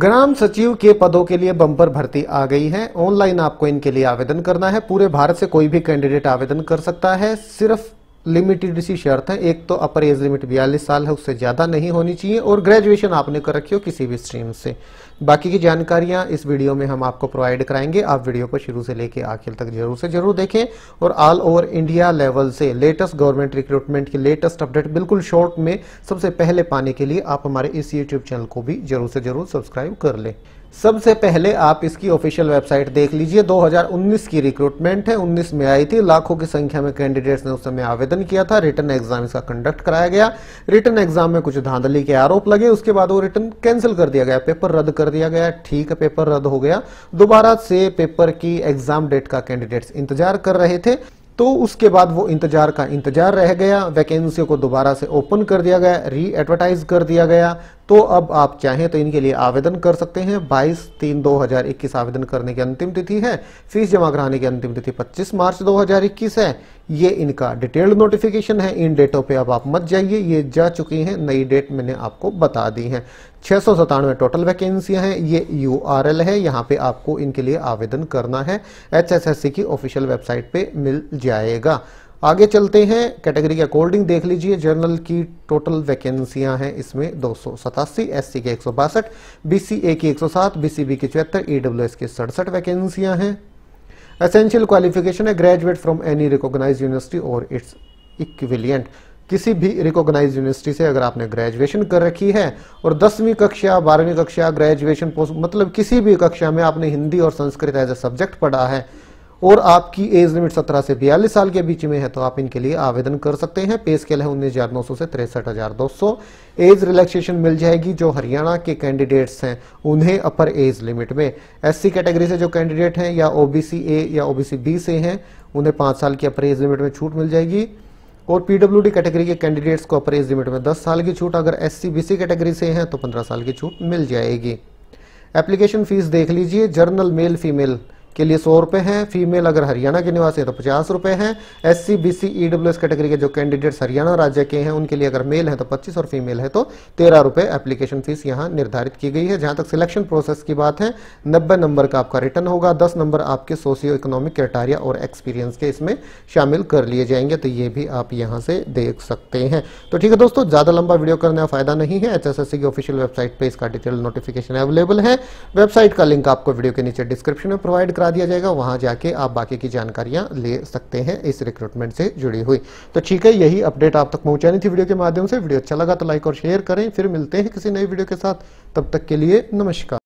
ग्राम सचिव के पदों के लिए बम्पर भर्ती आ गई है। ऑनलाइन आपको इनके लिए आवेदन करना है। पूरे भारत से कोई भी कैंडिडेट आवेदन कर सकता है। सिर्फ लिमिटेड सी शर्त है, एक तो अपर एज लिमिट 42 साल है, उससे ज़्यादा नहीं होनी चाहिए, और ग्रेजुएशन आपने कर रखी हो किसी भी स्ट्रीम से। बाकी की जानकारियाँ इस वीडियो में हम आपको प्रोवाइड कराएंगे। आप वीडियो को शुरू से लेकर आखिर तक जरूर से जरूर देखें और ऑल ओवर इंडिया लेवल से लेटेस्ट गवर्नमेंट रिक्रूटमेंट की लेटेस्ट अपडेट बिल्कुल शॉर्ट में सबसे पहले पाने के लिए आप हमारे इस यूट्यूब चैनल को भी जरूर से जरूर सब्सक्राइब कर लें। सबसे पहले आप इसकी ऑफिशियल वेबसाइट देख लीजिए। 2019 की रिक्रूटमेंट है, 19 में आई थी। लाखों की संख्या में कैंडिडेट्स ने उस समय आवेदन किया था। रिटन एग्जाम इसका कंडक्ट कराया गया। रिटन एग्जाम में कुछ धांधली के आरोप लगे, उसके बाद वो रिटन कैंसिल कर दिया गया, पेपर रद्द कर दिया गया। ठीक है, पेपर रद्द हो गया, दोबारा से पेपर की एग्जाम डेट का कैंडिडेट्स इंतजार कर रहे थे, तो उसके बाद वो इंतजार का इंतजार रह गया। वैकेंसियों को दोबारा से ओपन कर दिया गया, री एडवर्टाइज कर दिया गया। तो अब आप चाहें तो इनके लिए आवेदन कर सकते हैं। 22/3/2021 आवेदन करने की अंतिम तिथि है। फीस जमा कराने की अंतिम तिथि 25 मार्च 2021 है। ये इनका डिटेल्ड नोटिफिकेशन है। इन डेटों पे अब आप मत जाइए, ये जा चुकी हैं, नई डेट मैंने आपको बता दी है। 697 टोटल वैकेंसियां हैं। ये URL है, यहाँ पे आपको इनके लिए आवेदन करना है। HSSC की ऑफिशियल वेबसाइट पे मिल जाएगा। आगे चलते हैं। कैटेगरी के अकॉर्डिंग देख लीजिए। जनरल की टोटल वैकेंसियां हैं इसमें 287, SC के 162, BCA की 107, BCB की 74, EWS की 67 वैकेंसियां हैं। एसेंशियल क्वालिफिकेशन है graduate from any recognised university और इट्स इक्विवेलेंट। किसी भी रिकॉग्नाइज्ड यूनिवर्सिटी से अगर आपने ग्रेजुएशन कर रखी है और 10वीं कक्षा, 12वीं कक्षा, ग्रेजुएशन पोस्ट मतलब किसी भी कक्षा में आपने हिंदी और संस्कृत एज ए सब्जेक्ट पढ़ा है और आपकी एज लिमिट 17 से 42 साल के बीच में है, तो आप इनके लिए आवेदन कर सकते हैं। पे स्केल है 19,900 से 63,200। एज रिलैक्सेशन मिल जाएगी। जो हरियाणा के कैंडिडेट्स हैं उन्हें अपर एज लिमिट में, एससी कैटेगरी से जो कैंडिडेट हैं या ओबीसी ए या ओबीसी बी से हैं उन्हें 5 साल की अपर एज लिमिट में छूट मिल जाएगी। और पीडब्ल्यूडी कैटेगरी के कैंडिडेट्स को अपर एज लिमिट में 10 साल की छूट, अगर एससी बीसी कैटेगरी से हैं तो 15 साल की छूट मिल जाएगी। एप्लीकेशन फीस देख लीजिए। जर्नल मेल फीमेल के लिए 100 रुपये हैं। फीमेल अगर हरियाणा के निवासी है तो 50 रुपये हैं। एससी बीसी ईडब्ल्यूएस कैटेगरी के जो कैंडिडेट्स हरियाणा राज्य के हैं उनके लिए अगर मेल है तो 25 और फीमेल है तो 13 रुपये एप्लीकेशन फीस यहाँ निर्धारित की गई है। जहाँ तक सिलेक्शन प्रोसेस की बात है, 90 नंबर का आपका रिटर्न होगा, 10 नंबर आपके सोशियो इकोनॉमिक क्राइटेरिया और एक्सपीरियंस के इसमें शामिल कर लिए जाएंगे। तो ये भी आप यहाँ से देख सकते हैं। तो ठीक है दोस्तों, ज़्यादा लंबा वीडियो करने का फायदा नहीं है। HSSC की ऑफिशियल वेबसाइट पर इसका डिटेल नोटिफिकेशन अवेलेबल है। वेबसाइट का लिंक आपको वीडियो के नीचे डिस्क्रिप्शन में प्रोवाइड दिया जाएगा, वहां जाके आप बाकी की जानकारियां ले सकते हैं इस रिक्रूटमेंट से जुड़ी हुई। तो ठीक है, यही अपडेट आप तक पहुंचानी थी वीडियो के माध्यम से। वीडियो अच्छा लगा तो लाइक और शेयर करें। फिर मिलते हैं किसी नई वीडियो के साथ, तब तक के लिए नमस्कार।